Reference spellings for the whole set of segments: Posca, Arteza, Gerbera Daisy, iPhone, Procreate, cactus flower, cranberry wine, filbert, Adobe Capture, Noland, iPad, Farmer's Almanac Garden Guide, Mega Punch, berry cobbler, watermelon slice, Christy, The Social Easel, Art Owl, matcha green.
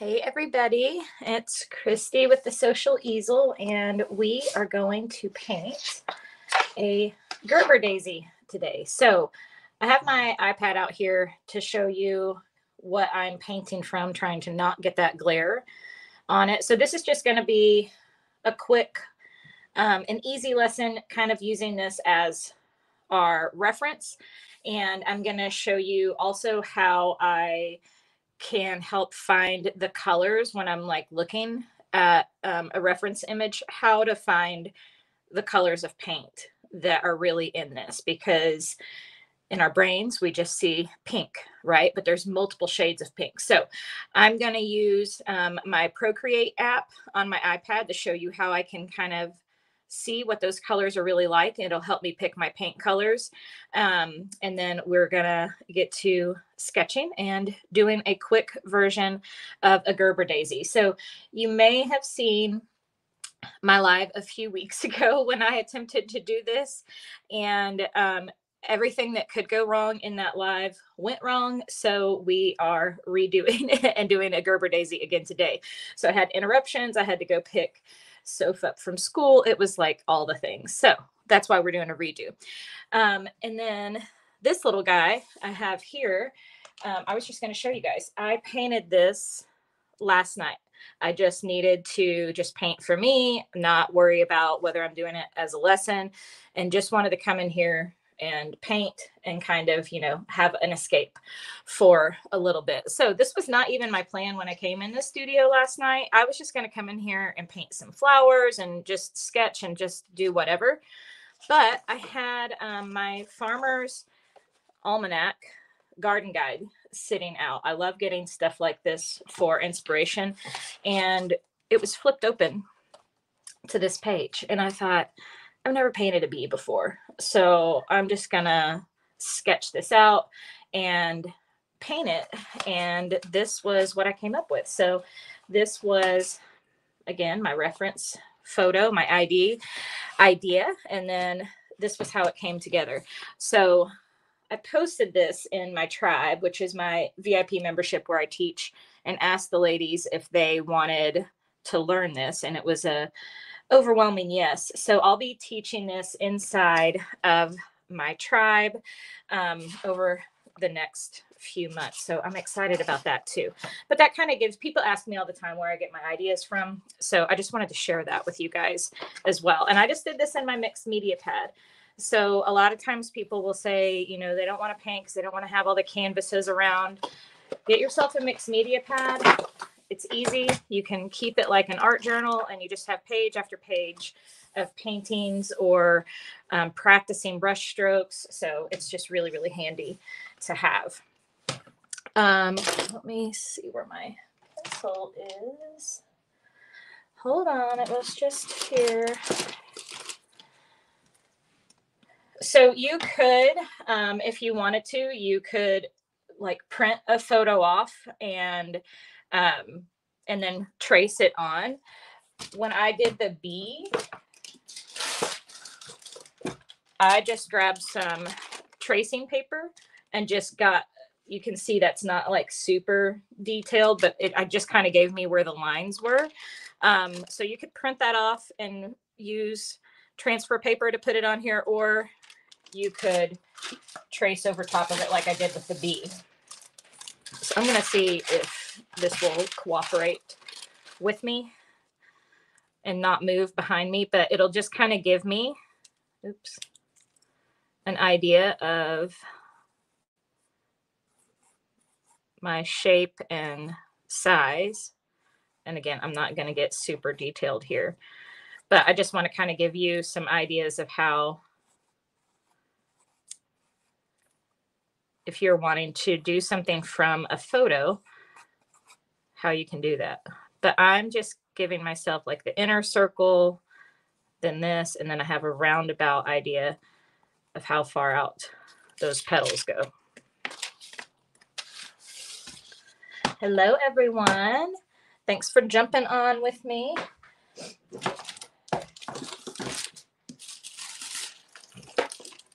Hey everybody, it's Christy with The Social Easel, and we are going to paint a Gerbera Daisy today. So I have my iPad out here to show you what I'm painting from, trying to not get that glare on it. So this is just going to be a quick, an easy lesson, kind of using this as our reference. And I'm going to show you also how I can help find the colors when I'm like looking at a reference image, how to find the colors of paint that are really in this, because in our brains, we just see pink, right? But there's multiple shades of pink. So I'm going to use my Procreate app on my iPad to show you how I can kind of see what those colors are really like. It'll help me pick my paint colors. And then we're going to get to sketching and doing a quick version of a Gerbera Daisy. So you may have seen my live a few weeks ago when I attempted to do this, and everything that could go wrong in that live went wrong. So we are redoing it and doing a Gerbera Daisy again today. So I had interruptions. I had to go pick Soph up from school. It was like all the things. So that's why we're doing a redo. And then this little guy I have here, I was just going to show you guys. I painted this last night. I just needed to just paint for me, not worry about whether I'm doing it as a lesson, and just wanted to come in here and paint and kind of, you know, have an escape for a little bit. So this was not even my plan when I came in the studio last night. I was just going to come in here and paint some flowers and just sketch and just do whatever. But I had my Farmer's Almanac Garden Guide sitting out. I love getting stuff like this for inspiration. And it was flipped open to this page. And I thought, I've never painted a bee before, so I'm just gonna sketch this out and paint it. And this was what I came up with. So this was, again, my reference photo, my idea, and then this was how it came together. So I posted this in my tribe, which is my VIP membership where I teach, and asked the ladies if they wanted to learn this, and it was a overwhelming yes. So I'll be teaching this inside of my tribe over the next few months. So I'm excited about that too. But that kind of gives, people ask me all the time where I get my ideas from. So I just wanted to share that with you guys as well. And I just did this in my mixed media pad. So a lot of times people will say, you know, they don't want to paint because they don't want to have all the canvases around. Get yourself a mixed media pad. It's easy. You can keep it like an art journal, and you just have page after page of paintings or practicing brush strokes. So it's just really, really handy to have. Let me see where my pencil is. Hold on. It was just here. So you could, if you wanted to, you could like print a photo off and then trace it on. When I did the bee, I just grabbed some tracing paper and just got, you can see that's not like super detailed, but I just kind of gave me where the lines were. So you could print that off and use transfer paper to put it on here, or you could trace over top of it like I did with the bee. So I'm going to see if this will cooperate with me and not move behind me, but it'll just kind of give me, oops, an idea of my shape and size. And again, I'm not going to get super detailed here, but I just want to kind of give you some ideas of how, if you're wanting to do something from a photo, how you can do that. But I'm just giving myself like the inner circle, then this, and then I have a roundabout idea of how far out those petals go. Hello, everyone. Thanks for jumping on with me.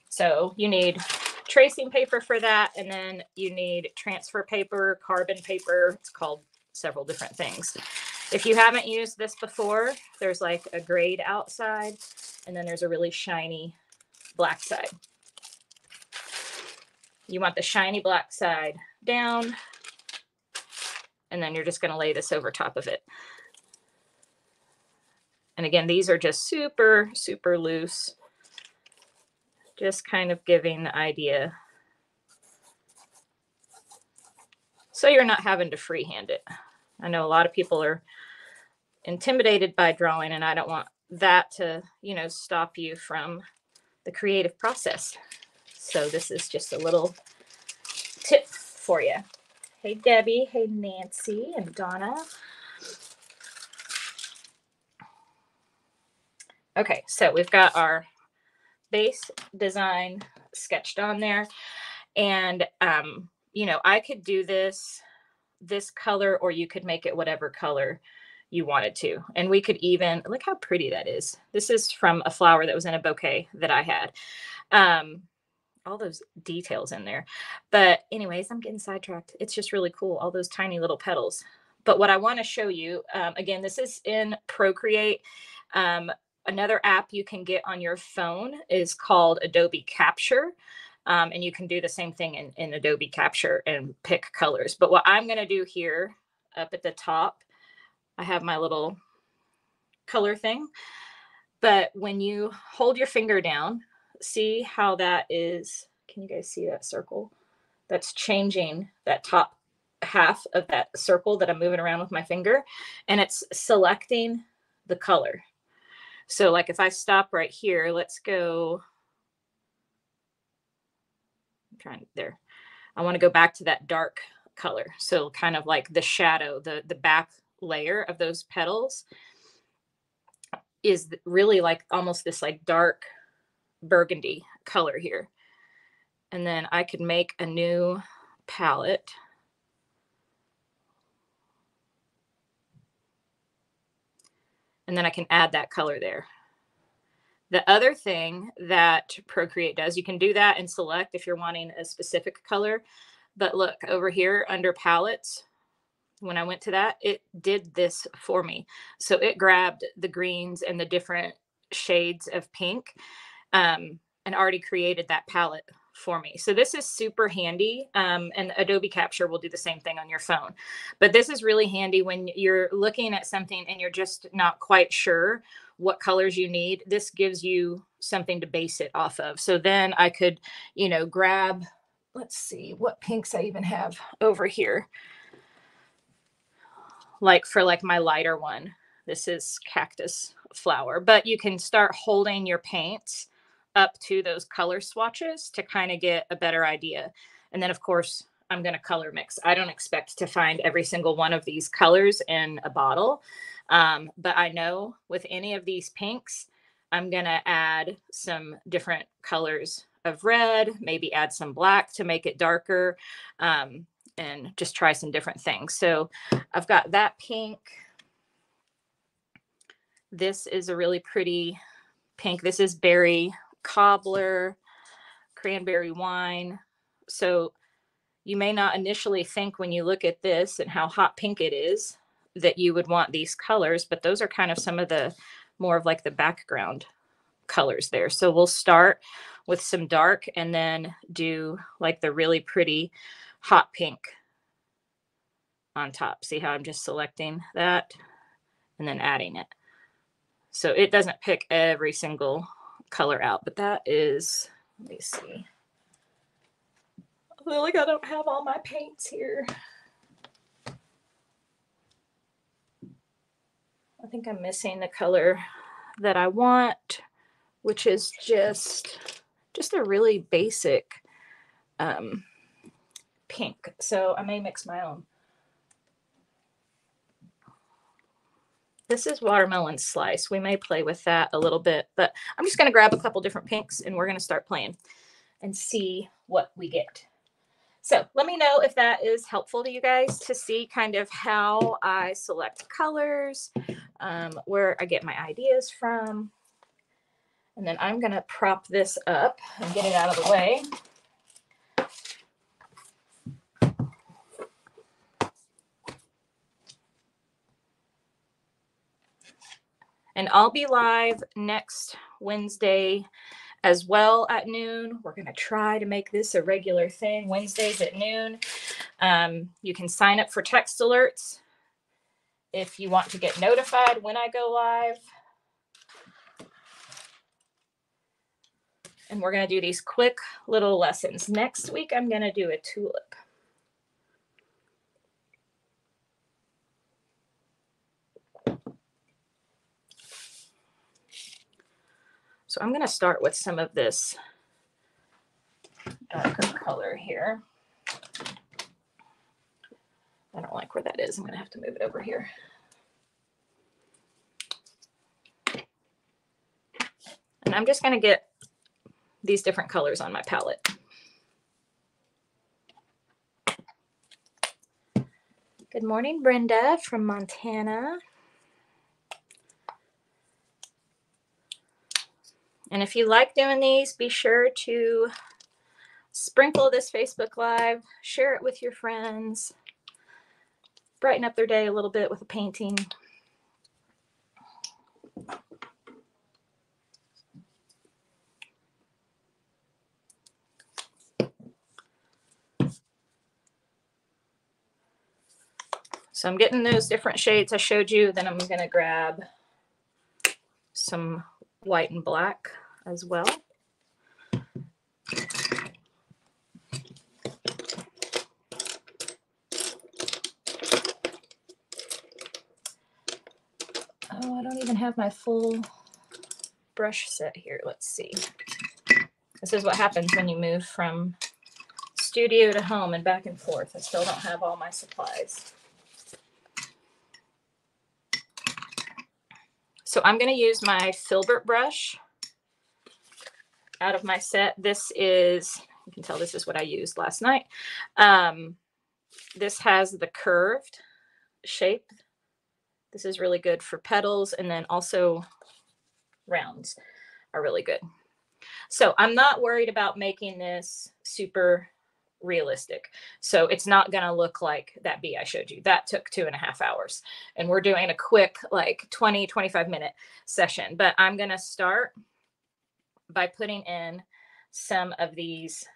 So you need tracing paper for that, and then you need transfer paper, carbon paper, it's called several different things. If you haven't used this before, there's like a grayed outside, and then there's a really shiny black side. You want the shiny black side down, and then you're just going to lay this over top of it. And again, these are just super, super loose, just kind of giving the idea so you're not having to freehand it. I know a lot of people are intimidated by drawing, and I don't want that to, you know, stop you from the creative process. So this is just a little tip for you. Hey, Debbie. Hey, Nancy and Donna. Okay, so we've got our base design sketched on there. And, you know, I could do this color, or you could make it whatever color you wanted to. And we could even, look how pretty that is. This is from a flower that was in a bouquet that I had. All those details in there. But anyways, I'm getting sidetracked. It's just really cool, all those tiny little petals. But what I want to show you, again, this is in Procreate. Another app you can get on your phone is called Adobe Capture. And you can do the same thing in Adobe Capture and pick colors. But what I'm going to do here up at the top, I have my little color thing. But when you hold your finger down, see how that is. Can you guys see that circle? That's changing that top half of that circle that I'm moving around with my finger. And it's selecting the color. So like if I stop right here, let's go. I'm trying there. I want to go back to that dark color. So kind of like the shadow, the back layer of those petals is really like almost this like dark burgundy color here. And then I could make a new palette. And then I can add that color there. The other thing that Procreate does, you can do that and select if you're wanting a specific color. But look over here under palettes, when I went to that, it did this for me. So it grabbed the greens and the different shades of pink and already created that palette for me. So this is super handy. And Adobe Capture will do the same thing on your phone. But this is really handy when you're looking at something and you're just not quite sure what colors you need. This gives you something to base it off of. So then I could, you know, grab, let's see what pinks I even have over here. Like for like my lighter one, this is cactus flower, but you can start holding your paints up to those color swatches to kind of get a better idea. And then of course, I'm going to color mix. I don't expect to find every single one of these colors in a bottle. But I know with any of these pinks, I'm going to add some different colors of red, maybe add some black to make it darker, and just try some different things. So I've got that pink. This is a really pretty pink. This is berry cobbler, cranberry wine. So you may not initially think when you look at this and how hot pink it is that you would want these colors, but those are kind of some of the more of like the background colors there. So we'll start with some dark and then do like the really pretty hot pink on top. See how I'm just selecting that and then adding it. So it doesn't pick every single color out, but that is, let me see. Oh, look, I don't have all my paints here. I think I'm missing the color that I want, which is just a really basic pink. So I may mix my own. This is watermelon slice. We may play with that a little bit, but I'm just going to grab a couple different pinks and we're going to start playing and see what we get. So let me know if that is helpful to you guys to see kind of how I select colors, where I get my ideas from. And then I'm going to prop this up and get it out of the way. And I'll be live next Wednesday as well at noon. We're going to try to make this a regular thing, Wednesdays at noon. You can sign up for text alerts if you want to get notified when I go live. And we're going to do these quick little lessons. Next week, I'm going to do a tulip. So I'm going to start with some of this darker color here. I don't like where that is. I'm going to have to move it over here. And I'm just going to get these different colors on my palette. Good morning, Brenda from Montana. And if you like doing these, be sure to sprinkle this Facebook Live, share it with your friends, brighten up their day a little bit with a painting. So I'm getting those different shades I showed you. Then I'm going to grab some white and black as well. Oh, I don't even have my full brush set here. Let's see. This is what happens when you move from studio to home and back and forth. I still don't have all my supplies. So I'm going to use my filbert brush out of my set. This is, you can tell this is what I used last night. This has the curved shape. This is really good for petals, and then also rounds are really good. So I'm not worried about making this super realistic. So it's not going to look like that bee I showed you. That took 2.5 hours. And we're doing a quick like 20, 25-minute session. But I'm going to start by putting in some of these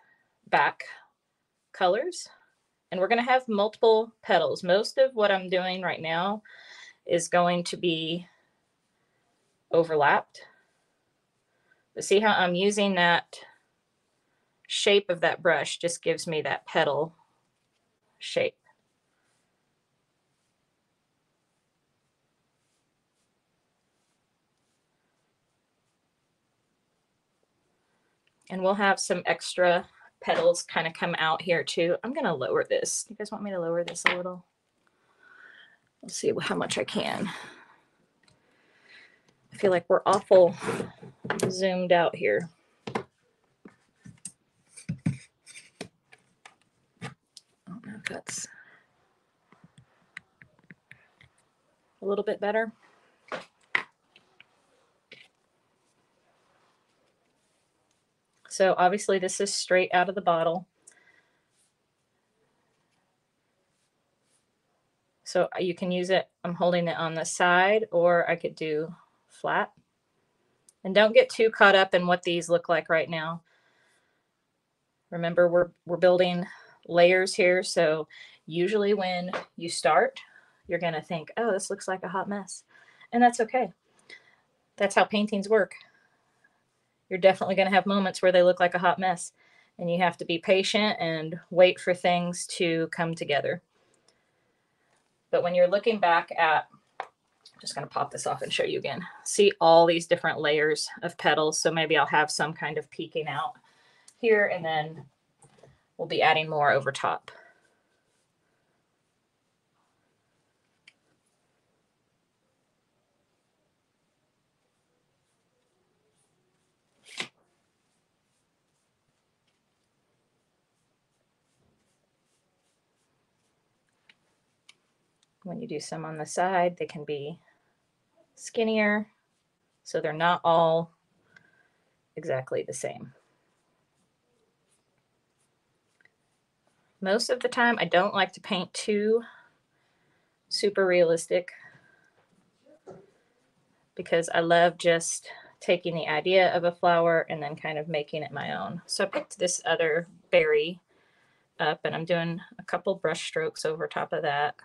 back colors. And we're going to have multiple petals. Most of what I'm doing right now is going to be overlapped. But see how I'm using that shape of that brush just gives me that petal shape. And we'll have some extra petals kind of come out here too. I'm going to lower this. You guys want me to lower this a little? Let's see how much I can. I feel like we're awful zoomed out here. That's a little bit better. So obviously this is straight out of the bottle. So you can use it, I'm holding it on the side, or I could do flat. And don't get too caught up in what these look like right now. Remember, we're building layers here. So usually when you start, you're going to think, oh, this looks like a hot mess. And that's okay. That's how paintings work. You're definitely going to have moments where they look like a hot mess, and you have to be patient and wait for things to come together. But when you're looking back at, I'm just going to pop this off and show you again, see all these different layers of petals. So maybe I'll have some kind of peeking out here, and then we'll be adding more over top. When you do some on the side, they can be skinnier, so they're not all exactly the same. Most of the time, I don't like to paint too super realistic because I love just taking the idea of a flower and then kind of making it my own. So I picked this other berry up and I'm doing a couple brush strokes over top of that.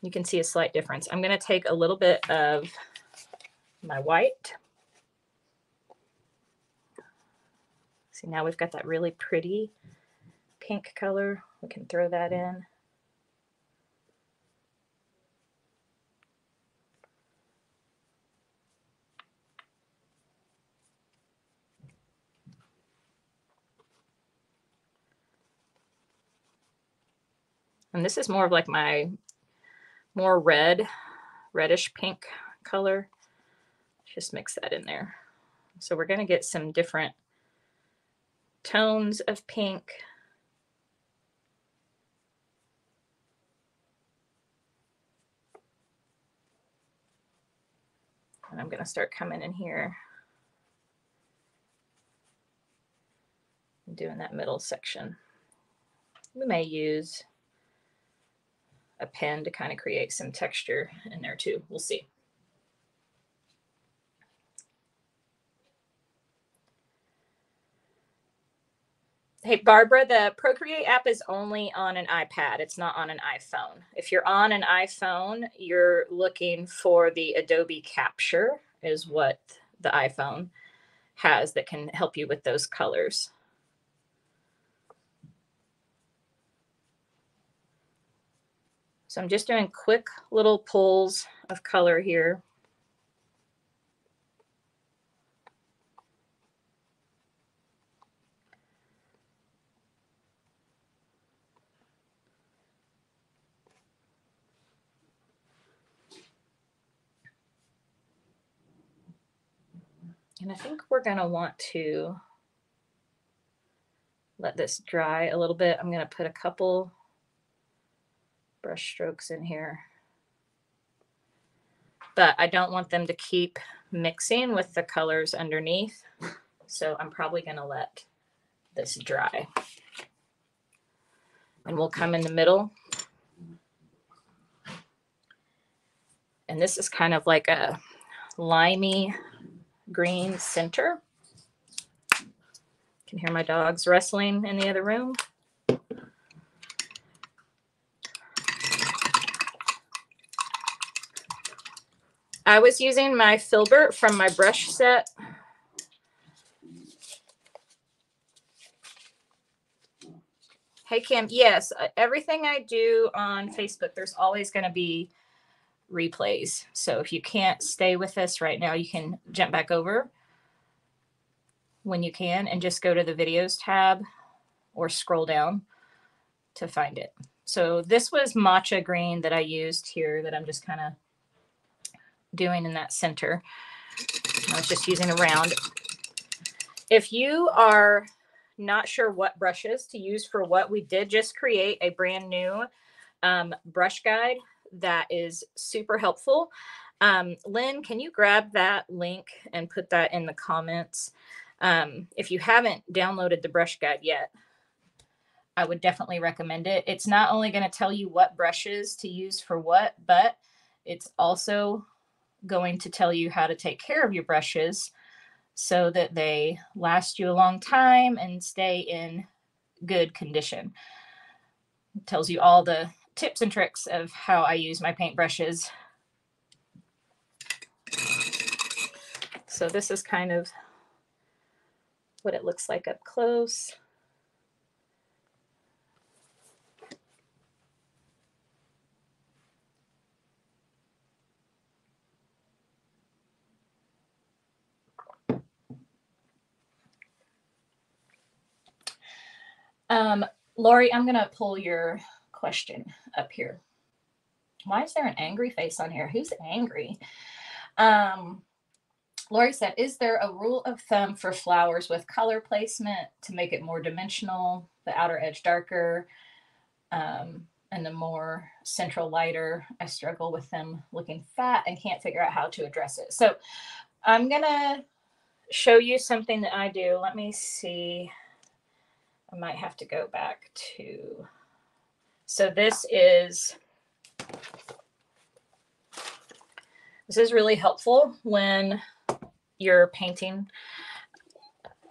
You can see a slight difference. I'm going to take a little bit of my white. See, now we've got that really pretty pink color. We can throw that in. And this is more of like my more reddish pink color. Just mix that in there. So we're going to get some different tones of pink. And I'm going to start coming in here and doing that middle section. We may use a pen to kind of create some texture in there too. We'll see. Hey, Barbara, the Procreate app is only on an iPad. It's not on an iPhone. If you're on an iPhone, you're looking for the Adobe Capture is what the iPhone has that can help you with those colors. So I'm just doing quick little pulls of color here. And I think we're going to want to let this dry a little bit. I'm going to put a couple brush strokes in here. But I don't want them to keep mixing with the colors underneath. So I'm probably going to let this dry. And we'll come in the middle. And this is kind of like a limey green center. Can hear my dogs wrestling in the other room. I was using my filbert from my brush set. Hey Kim, yes, everything I do on Facebook, there's always going to be replays. So if you can't stay with us right now, you can jump back over when you can and just go to the videos tab or scroll down to find it. So this was matcha green that I used here that I'm just kind of doing in that center. I was just using a round. If you are not sure what brushes to use for what, we did just create a brand new brush guide that is super helpful. Lynn, can you grab that link and put that in the comments? If you haven't downloaded the brush guide yet, I would definitely recommend it. It's not only going to tell you what brushes to use for what, but it's also going to tell you how to take care of your brushes so that they last you a long time and stay in good condition. It tells you all the tips and tricks of how I use my paint brushes. So this is kind of what it looks like up close. Lori, I'm going to pull your question up here. Why is there an angry face on here? Who's angry? Lori said, is there a rule of thumb for flowers with color placement to make it more dimensional, the outer edge darker, and the more central lighter? I struggle with them looking fat and can't figure out how to address it. So I'm going to show you something that I do. Let me see. I might have to go back to... So this is This is really helpful when you're painting.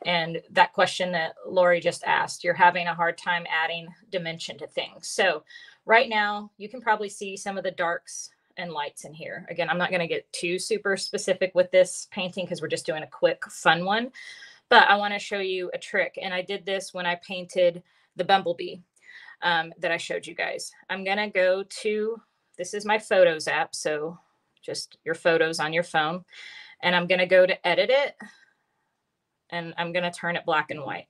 And that question that Lori just asked, you're having a hard time adding dimension to things. So right now you can probably see some of the darks and lights in here. Again, I'm not going to get too super specific with this painting because we're just doing a quick fun one, but I want to show you a trick. And I did this when I painted the bumblebee that I showed you guys. I'm going to go to, this is my Photos app. So just your photos on your phone, and I'm going to go to edit it. And I'm going to turn it black and white.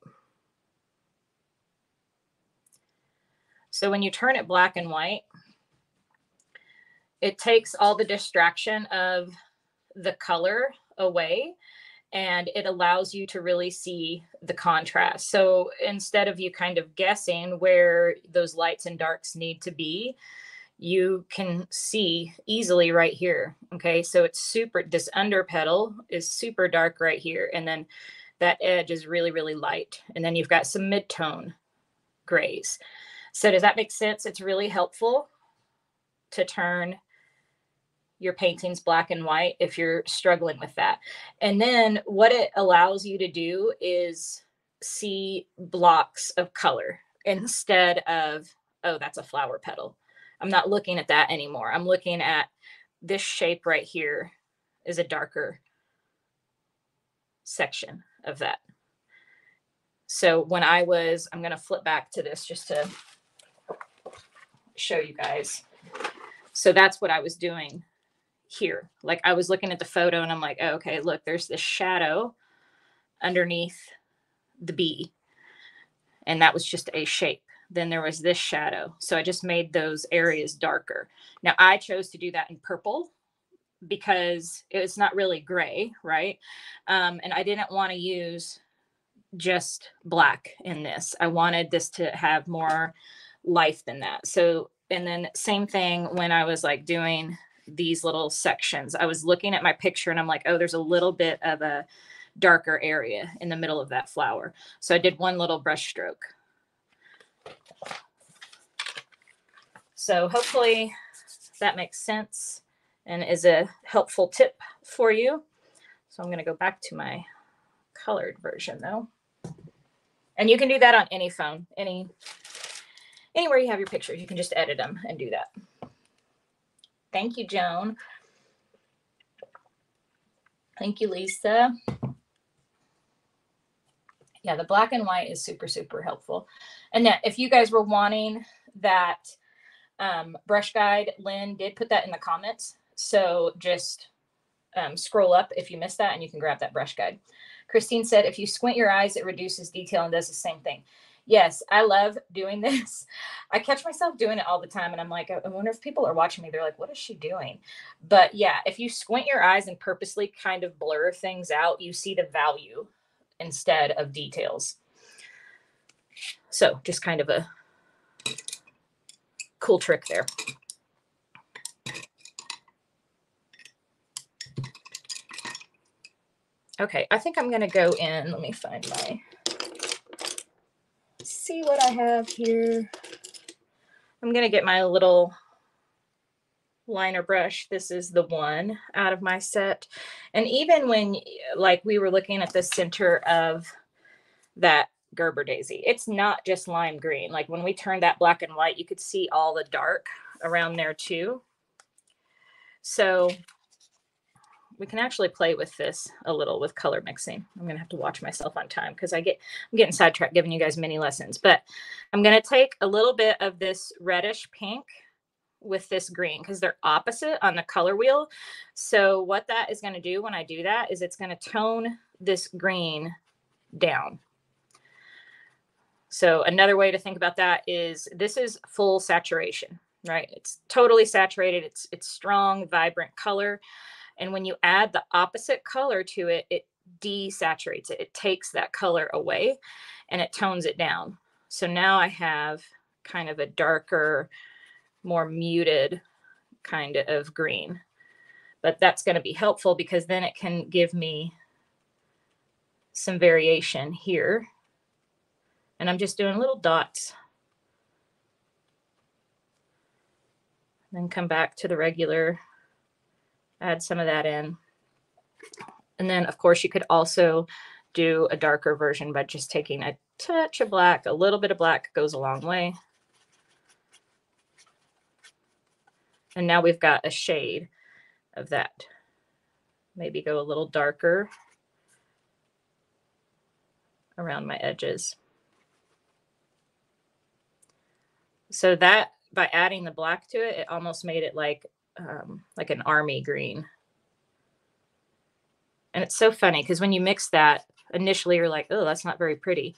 So when you turn it black and white, it takes all the distraction of the color away, and it allows you to really see the contrast. So instead of you kind of guessing where those lights and darks need to be, you can see easily right here. Okay, so it's super, this under petal is super dark right here. And then that edge is really, really light. And then you've got some mid-tone grays. So does that make sense? It's really helpful to turn your paintings black and white if you're struggling with that. And then what it allows you to do is see blocks of color instead of, oh, that's a flower petal. I'm not looking at that anymore. I'm looking at this shape right here is a darker section of that. So when I was, I'm going to flip back to this just to show you guys. So that's what I was doing here. Like I was looking at the photo and I'm like, oh, okay, look, there's this shadow underneath the bee. And that was just a shape. Then there was this shadow. So I just made those areas darker. Now I chose to do that in purple because it's not really gray, right? And I didn't want to use just black in this. I wanted this to have more life than that. So, and then same thing when I was like doing these little sections, I was looking at my picture and I'm like, oh, there's a little bit of a darker area in the middle of that flower. So I did one little brush stroke. So hopefully that makes sense and is a helpful tip for you. So I'm going to go back to my colored version though. And you can do that on any phone, anywhere you have your pictures, you can just edit them and do that. Thank you, Joan. Thank you, Lisa. Yeah, the black and white is super, super helpful. And then if you guys were wanting that brush guide, Lynn did put that in the comments. So just scroll up if you missed that and you can grab that brush guide. Christine said, if you squint your eyes, it reduces detail and does the same thing. Yes, I love doing this. I catch myself doing it all the time. And I'm like, I wonder if people are watching me. They're like, what is she doing? But yeah, if you squint your eyes and purposely kind of blur things out, you see the value instead of details. So just kind of a cool trick there. Okay, I think I'm going to go in. Let me find my, see what I have here. I'm going to get my little liner brush. This is the one out of my set. And even when like we were looking at the center of that Gerbera Daisy, it's not just lime green. Like when we turned that black and white, you could see all the dark around there too. So we can actually play with this a little with color mixing. I'm going to have to watch myself on time because I'm getting sidetracked giving you guys mini lessons, but I'm going to take a little bit of this reddish pink with this green because they're opposite on the color wheel. So what that is going to do when I do that is it's going to tone this green down. So another way to think about that is this is full saturation, right? It's totally saturated. It's strong, vibrant color. And when you add the opposite color to it, it desaturates it. It takes that color away and it tones it down. So now I have kind of a darker, more muted kind of green, but that's going to be helpful because then it can give me some variation here. And I'm just doing little dots. Then come back to the regular add some of that in. And then of course you could also do a darker version by just taking a touch of black. A little bit of black goes a long way. And now we've got a shade of that. Maybe go a little darker around my edges. So that, by adding the black to it, it almost made it like an army green. And it's so funny because when you mix that, initially you're like, oh, that's not very pretty.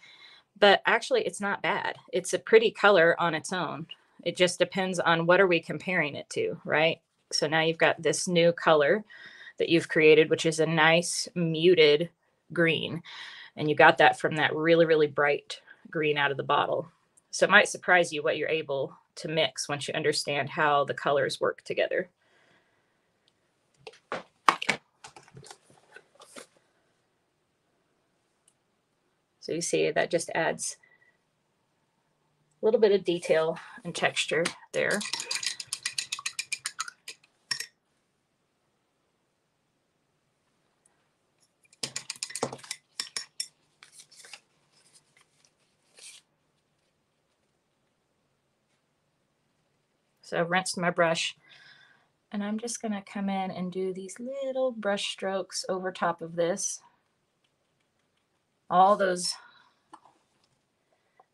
But actually it's not bad. It's a pretty color on its own. It just depends on what are we comparing it to, right? So now you've got this new color that you've created, which is a nice muted green. And you got that from that really, really bright green out of the bottle. So it might surprise you what you're able to mix once you understand how the colors work together. So you see that just adds a little bit of detail and texture there. So I've rinsed my brush and I'm just going to come in and do these little brush strokes over top of this. All those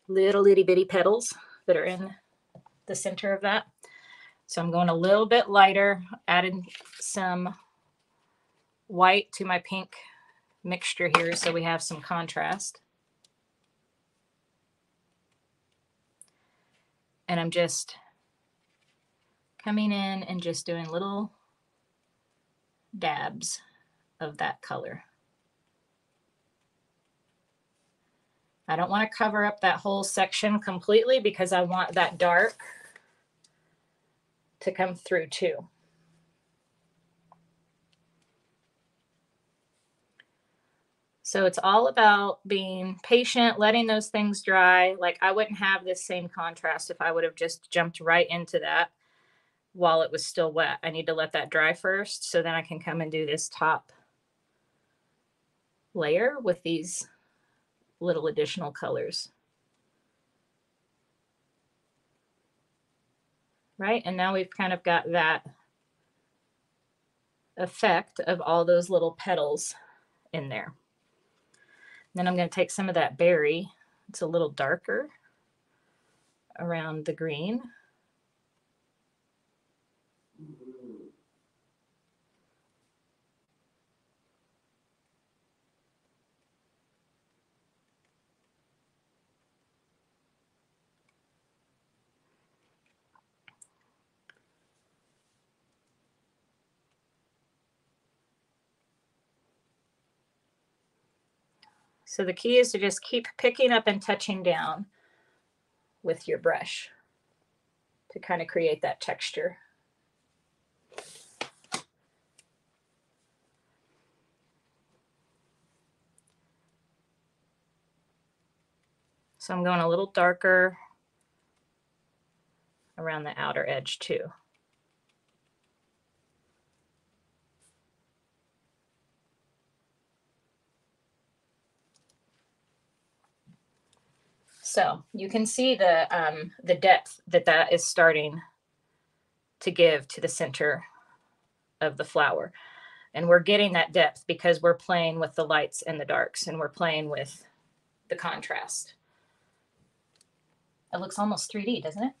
little itty bitty petals that are in the center of that. So I'm going a little bit lighter, adding some white to my pink mixture here so we have some contrast. And I'm just coming in and just doing little dabs of that color. I don't want to cover up that whole section completely because I want that dark to come through too. So it's all about being patient, letting those things dry. Like I wouldn't have this same contrast if I would have just jumped right into that while it was still wet. I need to let that dry first so then I can come and do this top layer with these little additional colors. Right, and now we've kind of got that effect of all those little petals in there. And then I'm going to take some of that berry. It's a little darker around the green. So the key is to just keep picking up and touching down with your brush to kind of create that texture. So I'm going a little darker around the outer edge too. So you can see the depth that that is starting to give to the center of the flower. And we're getting that depth because we're playing with the lights and the darks and we're playing with the contrast. It looks almost 3D, doesn't it?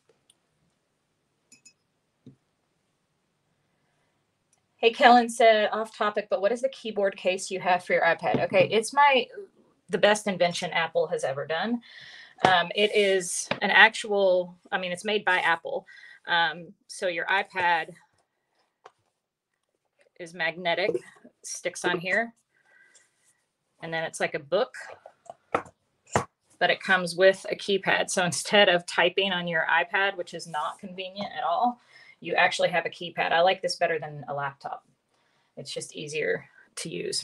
Hey, Kellen said off topic, but what is the keyboard case you have for your iPad? Okay, it's the best invention Apple has ever done. It is an actual, I mean, it's made by Apple. So your iPad is magnetic, sticks on here. And then it's like a book, but it comes with a keypad. So instead of typing on your iPad, which is not convenient at all, you actually have a keypad. I like this better than a laptop. It's just easier to use.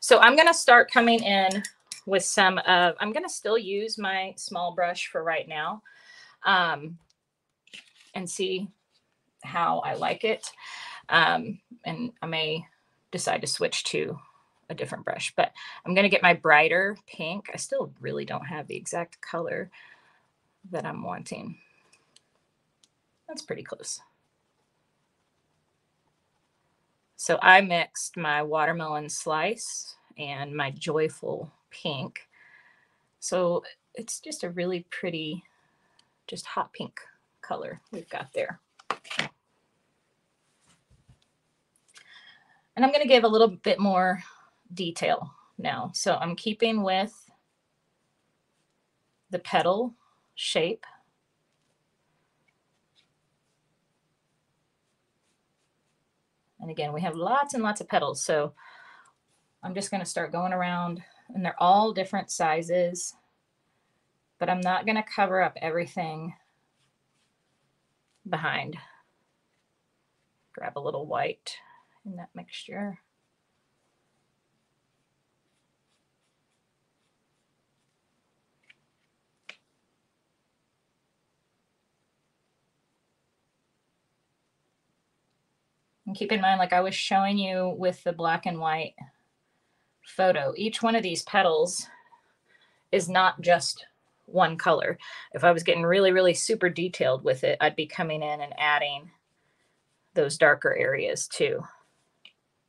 So I'm going to start coming in with some of, I'm going to still use my small brush for right now and see how I like it. And I may decide to switch to a different brush, but I'm going to get my brighter pink. I still really don't have the exact color that I'm wanting. That's pretty close. So I mixed my watermelon slice and my joyful pink. So it's just a really pretty, just hot pink color we've got there. And I'm going to give a little bit more detail now. So I'm keeping with the petal shape. And again, we have lots and lots of petals. So I'm just going to start going around, and they're all different sizes, but I'm not going to cover up everything behind. Grab a little white in that mixture. And keep in mind, like I was showing you with the black and white photo, each one of these petals is not just one color. If I was getting really, really super detailed with it, I'd be coming in and adding those darker areas too.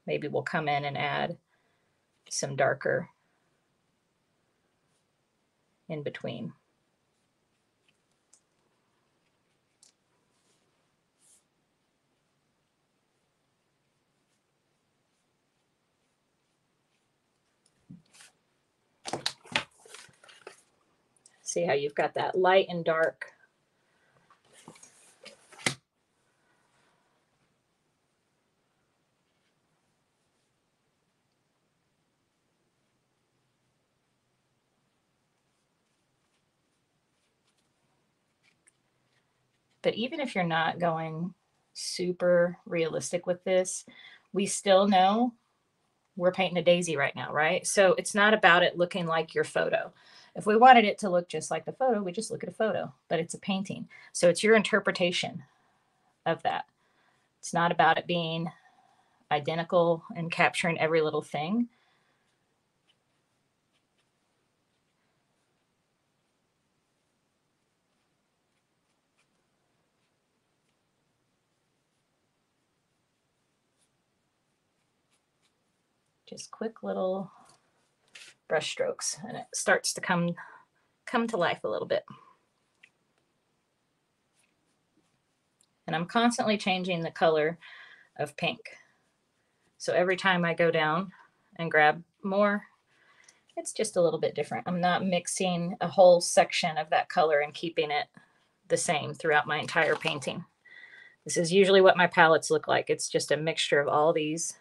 Maybe we'll come in and add some darker in between. See how you've got that light and dark. But even if you're not going super realistic with this, we still know we're painting a daisy right now, right? So it's not about it looking like your photo. If we wanted it to look just like the photo, we just look at a photo, but it's a painting. So it's your interpretation of that. It's not about it being identical and capturing every little thing. Just quick little brush strokes, and it starts to come to life a little bit. And I'm constantly changing the color of pink. So every time I go down and grab more, it's just a little bit different. I'm not mixing a whole section of that color and keeping it the same throughout my entire painting. This is usually what my palettes look like. It's just a mixture of all these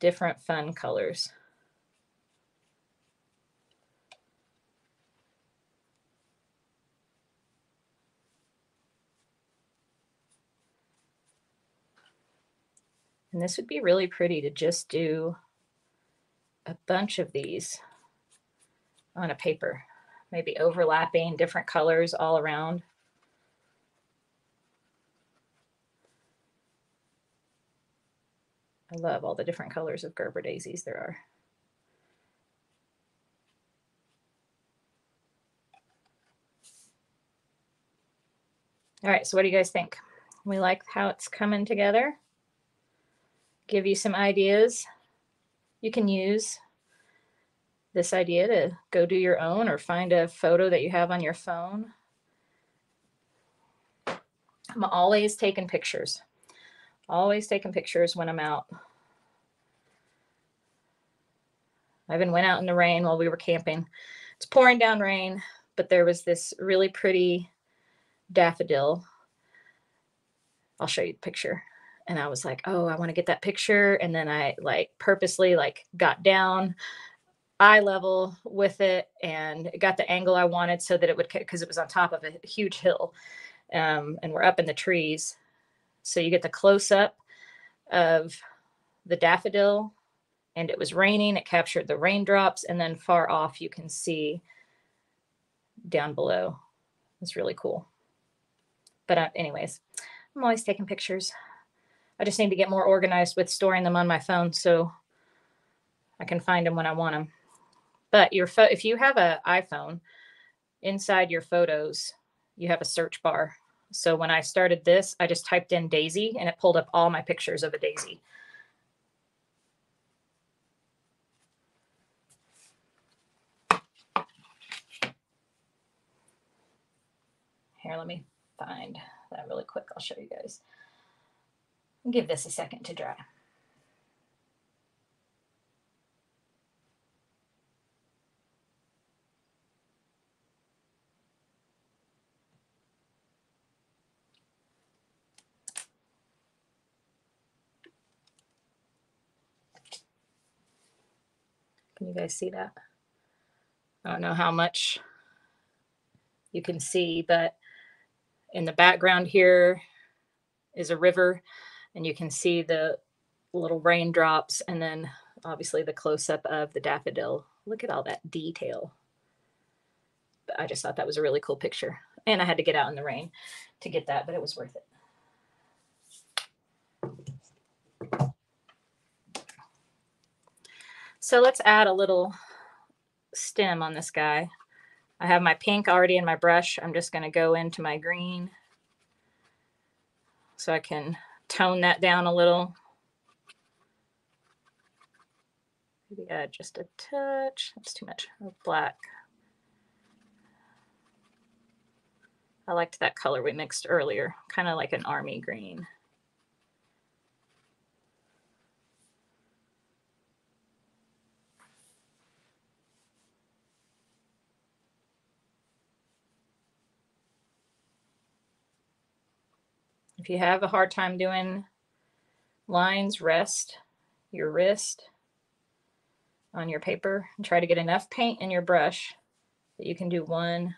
different fun colors. And this would be really pretty to just do a bunch of these on a paper, maybe overlapping different colors all around. I love all the different colors of Gerbera daisies there are. All right, so what do you guys think? We like how it's coming together? Give you some ideas. You can use this idea to go do your own, or find a photo that you have on your phone. I'm always taking pictures. Always taking pictures when I'm out. I even went out in the rain while we were camping. It's pouring down rain, but there was this really pretty daffodil. I'll show you the picture. And I was like, oh, I want to get that picture. And then I like purposely like got down eye level with it and got the angle I wanted so that it would, because it was on top of a huge hill, and we're up in the trees. So you get the close-up of the daffodil, and it was raining. It captured the raindrops, and then far off you can see down below. It's really cool. But anyways, I'm always taking pictures. I just need to get more organized with storing them on my phone so I can find them when I want them. But your if you have an iPhone, inside your photos, you have a search bar. So when I started this, I just typed in daisy and it pulled up all my pictures of a daisy. Here, let me find that really quick. I'll show you guys. I'll give this a second to dry. Can you guys see that? I don't know how much you can see, but in the background here is a river, and you can see the little raindrops, and then obviously the close-up of the daffodil. Look at all that detail. But I just thought that was a really cool picture, and I had to get out in the rain to get that, but it was worth it. So let's add a little stem on this guy. I have my pink already in my brush. I'm just going to go into my green so I can tone that down a little. Maybe add just a touch. That's too much of black. I liked that color we mixed earlier, kind of like an army green. If you have a hard time doing lines, rest your wrist on your paper and try to get enough paint in your brush that you can do one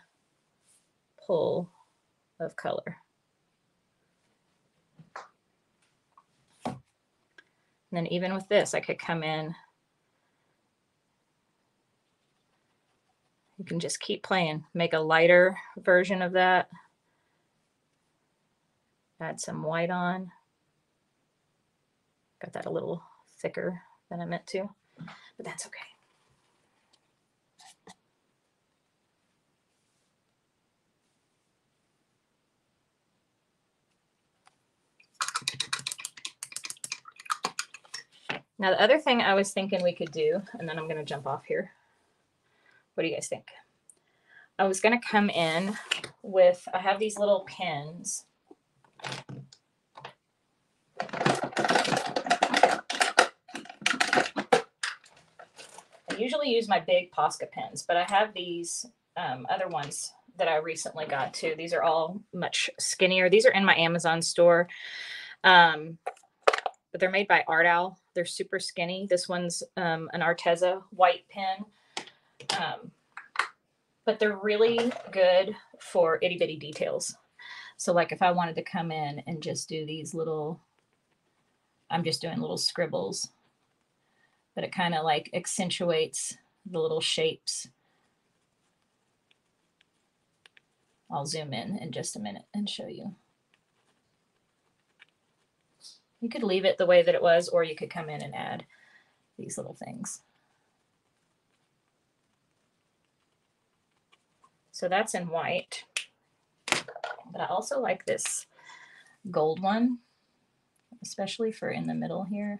pull of color. And then even with this, I could come in. You can just keep playing, make a lighter version of that. Add some white on. Got that a little thicker than I meant to, but that's okay. Now, the other thing I was thinking we could do, and then I'm going to jump off here. What do you guys think? I was going to come in with, I have these little pins. I usually use my big Posca pens, but I have these other ones that I recently got too. These are all much skinnier. These are in my Amazon store, but they're made by Art Owl. They're super skinny. This one's an Arteza white pen, but they're really good for itty bitty details. So like if I wanted to come in and just do these little, I'm just doing little scribbles, but it kind of like accentuates the little shapes. I'll zoom in just a minute and show you. You could leave it the way that it was, or you could come in and add these little things. So that's in white. But I also like this gold one, especially for in the middle here.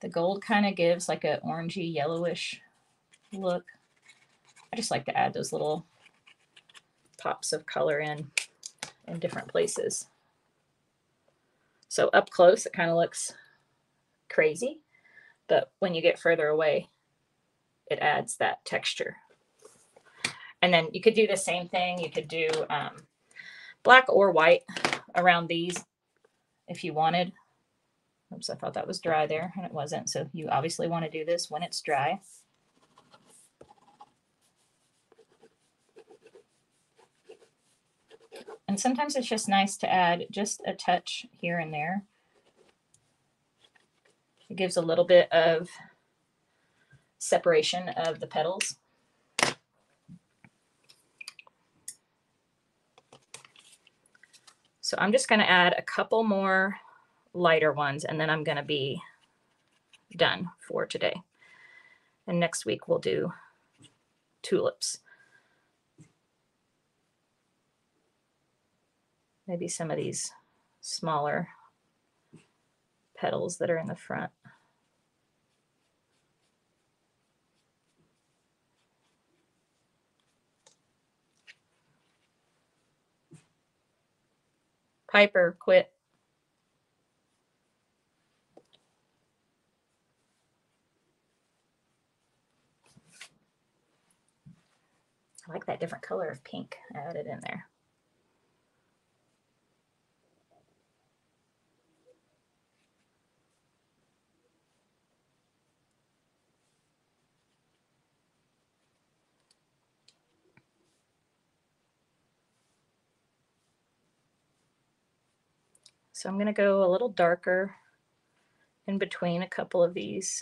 The gold kind of gives like an orangey yellowish look. I just like to add those little pops of color in different places. So up close, it kind of looks crazy, but when you get further away, it adds that texture. And then you could do the same thing. You could do black or white around these if you wanted. Oops, I thought that was dry there, and it wasn't. So you obviously want to do this when it's dry. And sometimes it's just nice to add just a touch here and there. It gives a little bit of separation of the petals. So I'm just going to add a couple more lighter ones, and then I'm going to be done for today. And next week we'll do tulips. Maybe some of these smaller petals that are in the front. Piper, quit. I like that different color of pink I added in there. So I'm going to go a little darker in between a couple of these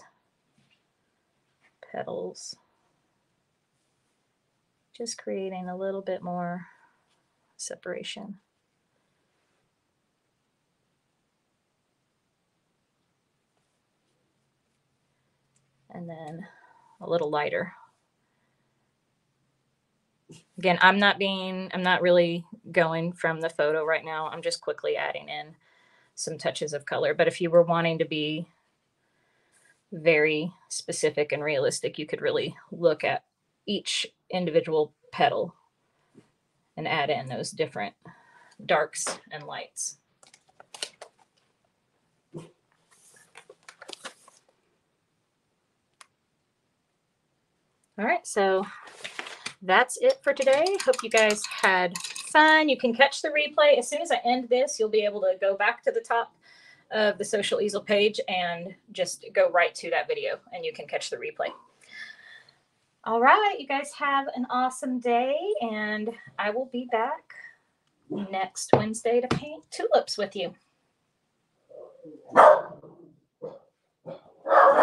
petals. Just creating a little bit more separation. And then a little lighter. Again, I'm not really going from the photo right now. I'm just quickly adding in some touches of color. But if you were wanting to be very specific and realistic, you could really look at each individual petal and add in those different darks and lights. All right, so that's it for today. Hope you guys had fun. You can catch the replay. As soon as I end this, you'll be able to go back to the top of the Social Easel page and just go right to that video, and you can catch the replay. All right, you guys have an awesome day, and I will be back next Wednesday to paint tulips with you.